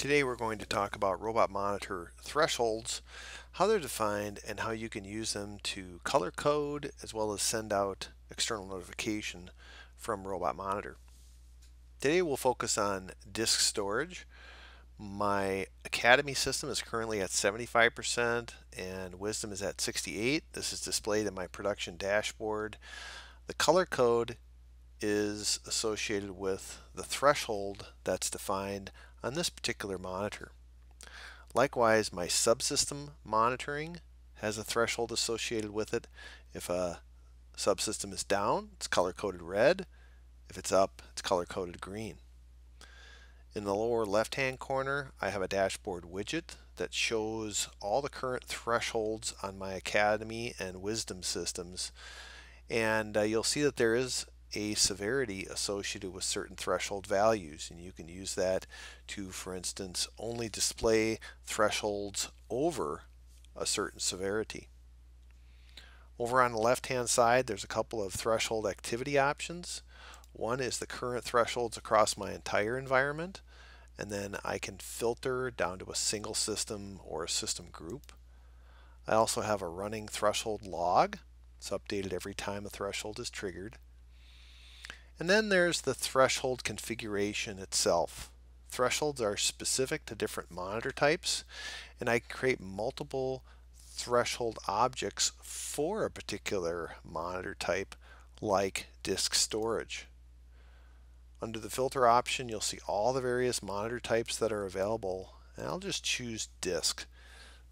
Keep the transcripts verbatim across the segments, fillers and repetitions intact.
Today we're going to talk about Robot Monitor thresholds, how they're defined, and how you can use them to color code as well as send out external notification from Robot Monitor. Today we'll focus on disk storage. My Academy system is currently at seventy-five percent and Wisdom is at sixty-eight. This is displayed in my production dashboard. The color code is associated with the threshold that's defined on this particular monitor. Likewise, my subsystem monitoring has a threshold associated with it. If a subsystem is down, it's color-coded red. If it's up, it's color-coded green. In the lower left-hand corner, I have a dashboard widget that shows all the current thresholds on my Academy and Wisdom systems. And uh, you'll see that there is a severity associated with certain threshold values, and you can use that to, for instance, only display thresholds over a certain severity. Over on the left hand side, there's a couple of threshold activity options. One is the current thresholds across my entire environment, and then I can filter down to a single system or a system group. I also have a running threshold log. It's updated every time a threshold is triggered. And then there's the threshold configuration itself. Thresholds are specific to different monitor types, and I can create multiple threshold objects for a particular monitor type, like disk storage. Under the filter option, you'll see all the various monitor types that are available, and I'll just choose disk.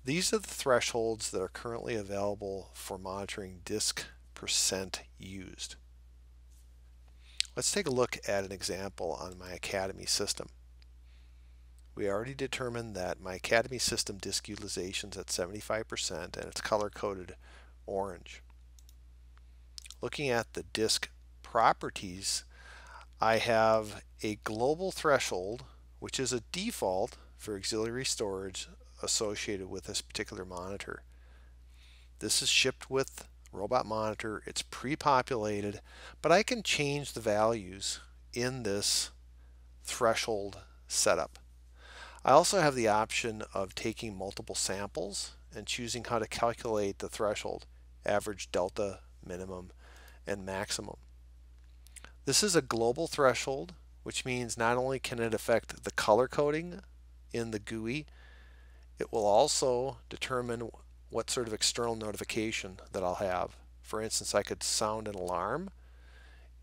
These are the thresholds that are currently available for monitoring disk percent used. Let's take a look at an example on my Academy system. We already determined that my Academy system disk utilization is at seventy-five percent and it's color-coded orange. Looking at the disk properties, I have a global threshold, which is a default for auxiliary storage associated with this particular monitor. This is shipped with Robot Monitor. It's pre-populated, but I can change the values in this threshold setup. I also have the option of taking multiple samples and choosing how to calculate the threshold, average, delta, minimum, and maximum. This is a global threshold, which means not only can it affect the color coding in the G U I, it will also determine what sort of external notification that I'll have. For instance, I could sound an alarm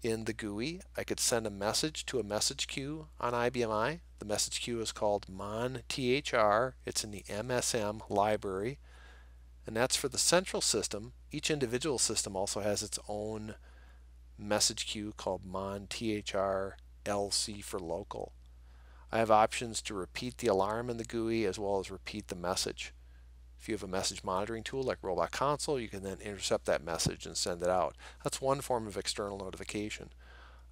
in the G U I. I could send a message to a message queue on I B M i. The message queue is called MONTHR. It's in the M S M library, and that's for the central system. Each individual system also has its own message queue called MONTHR L C for local. I have options to repeat the alarm in the G U I as well as repeat the message. If you have a message monitoring tool like Robot Console, you can then intercept that message and send it out. That's one form of external notification.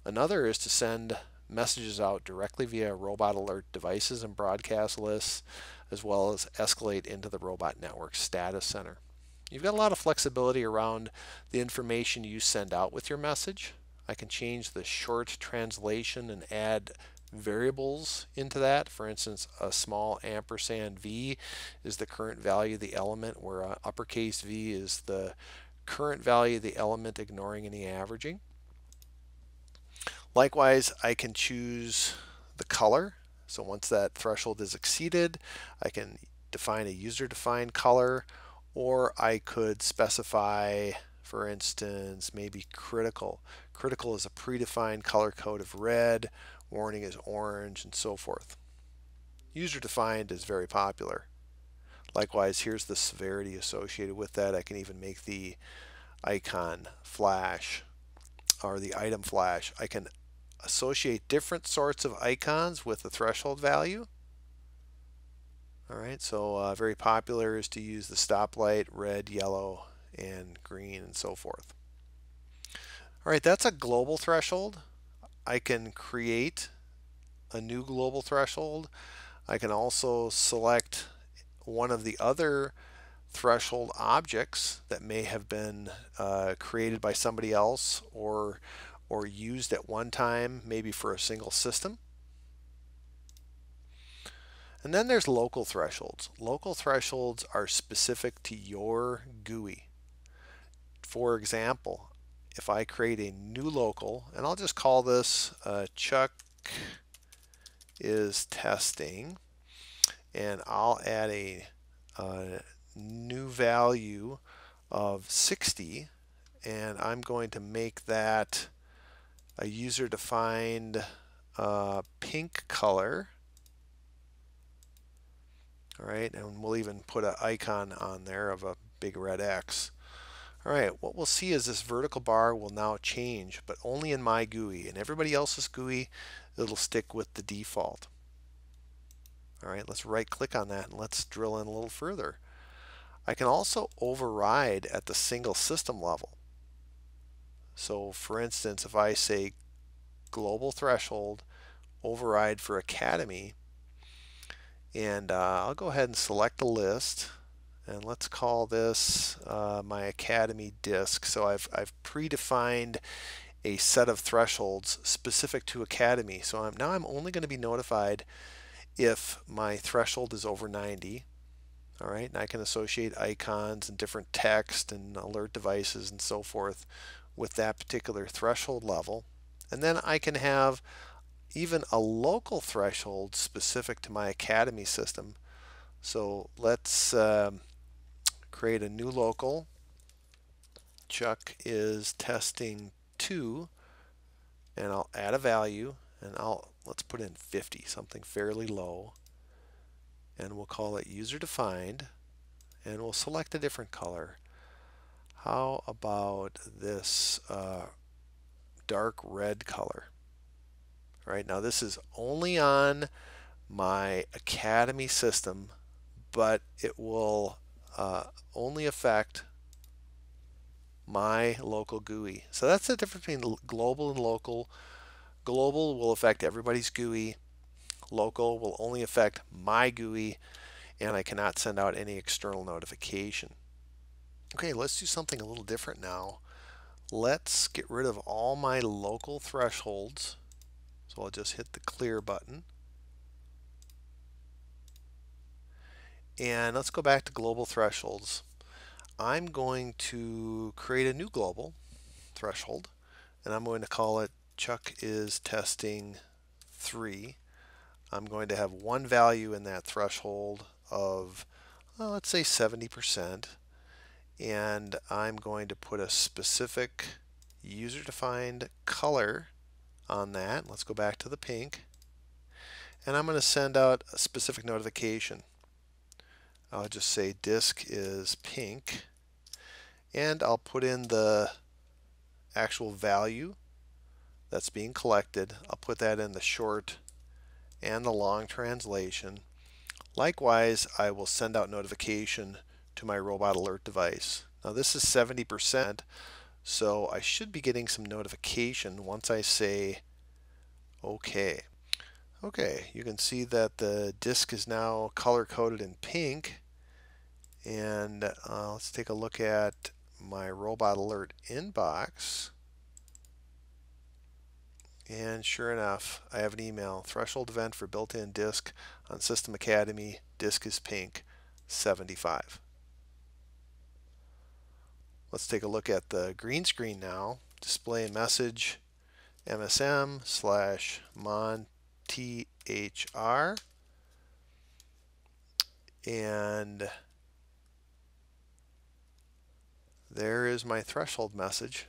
Another is to send messages out directly via Robot Alert devices and broadcast lists, as well as escalate into the Robot Network Status Center. You've got a lot of flexibility around the information you send out with your message. I can change the short translation and add variables into that. For instance, a small ampersand V is the current value of the element, where a uppercase V is the current value of the element, ignoring any averaging. Likewise, I can choose the color. So once that threshold is exceeded, I can define a user-defined color, or I could specify, for instance, maybe critical. Critical is a predefined color code of red, warning is orange, and so forth. User-defined is very popular. Likewise, here's the severity associated with that. I can even make the icon flash or the item flash. I can associate different sorts of icons with the threshold value. All right, so uh, very popular is to use the stoplight, red, yellow, and green, and so forth. All right, that's a global threshold. I can create a new global threshold. I can also select one of the other threshold objects that may have been uh, created by somebody else or, or used at one time, maybe for a single system. And then there's local thresholds. Local thresholds are specific to your G U I. For example, if I create a new local, and I'll just call this uh, Chuck is testing, and I'll add a uh, new value of sixty, and I'm going to make that a user-defined uh, pink color. All right, and we'll even put an icon on there of a big red X. All right, what we'll see is this vertical bar will now change, but only in my G U I. And everybody else's G U I, it'll stick with the default. All right, let's right-click on that and let's drill in a little further. I can also override at the single system level. So for instance, if I say global threshold, override for Academy, and uh, I'll go ahead and select a list, and let's call this uh, my Academy disk. So I've, I've predefined a set of thresholds specific to Academy. So I'm, now I'm only going to be notified if my threshold is over ninety. All right, and I can associate icons and different text and alert devices and so forth with that particular threshold level. And then I can have even a local threshold specific to my Academy system. So let's um, create a new local. Chuck is testing two, and I'll add a value, and I'll let's put in fifty, something fairly low, and we'll call it user defined, and we'll select a different color. How about this uh, dark red color? Right now, this is only on my Academy system, but it will uh, only affect my local G U I. So that's the difference between global and local. Global will affect everybody's G U I. Local will only affect my G U I, and I cannot send out any external notification. Okay, let's do something a little different now. Let's get rid of all my local thresholds. So I'll just hit the clear button. And let's go back to global thresholds. I'm going to create a new global threshold, and I'm going to call it Chuck is testing three. I'm going to have one value in that threshold of, well, let's say seventy percent, and I'm going to put a specific user-defined color on that. Let's go back to the pink, and I'm going to send out a specific notification. I'll just say disk is pink, and I'll put in the actual value that's being collected. I'll put that in the short and the long translation. Likewise, I will send out notification to my Robot Alert device. Now this is seventy percent, so I should be getting some notification once I say OK. Okay, you can see that the disk is now color-coded in pink. And uh, let's take a look at my Robot Alert inbox. And sure enough, I have an email. Threshold event for built-in disk on System Academy. Disk is pink, seventy-five. Let's take a look at the green screen now. Display message M S M slash MONTHR. And there is my threshold message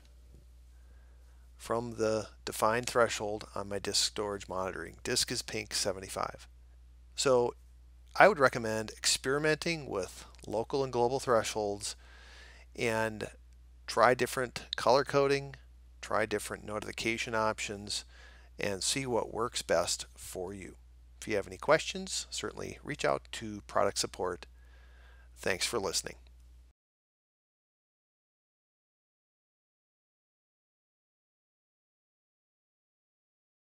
from the defined threshold on my disk storage monitoring. Disk is pink, seventy-five. So I would recommend experimenting with local and global thresholds, and try different color coding, try different notification options, and see what works best for you. If you have any questions, certainly reach out to product support. Thanks for listening.